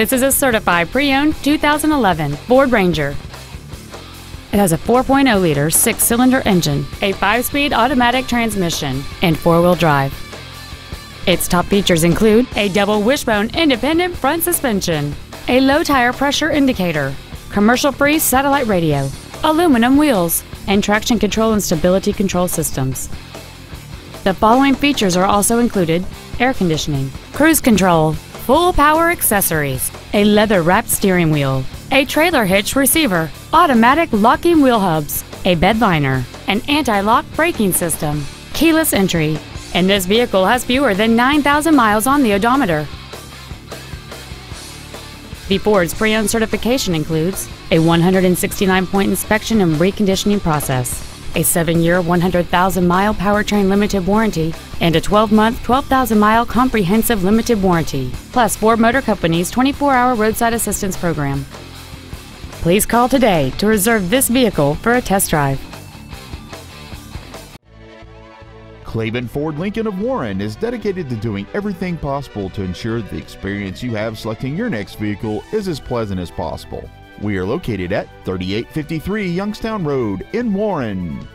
This is a certified pre-owned 2011 Ford Ranger. It has a 4.0-liter six-cylinder engine, a 5-speed automatic transmission, and four-wheel drive. Its top features include a double wishbone independent front suspension, a low tire pressure indicator, commercial-free satellite radio, aluminum wheels, and traction control and stability control systems. The following features are also included: air conditioning, cruise control, full power accessories, a leather-wrapped steering wheel, a trailer hitch receiver, automatic locking wheel hubs, a bed liner, an anti-lock braking system, keyless entry, and this vehicle has fewer than 9,000 miles on the odometer. The Ford's pre-owned certification includes a 169-point inspection and reconditioning process, a 7-year, 100,000-mile powertrain limited warranty, and a 12-month, 12,000-mile comprehensive limited warranty, plus Ford Motor Company's 24-hour roadside assistance program. Please call today to reserve this vehicle for a test drive. Klaben Ford Lincoln of Warren is dedicated to doing everything possible to ensure the experience you have selecting your next vehicle is as pleasant as possible. We are located at 3853 Youngstown Road in Warren.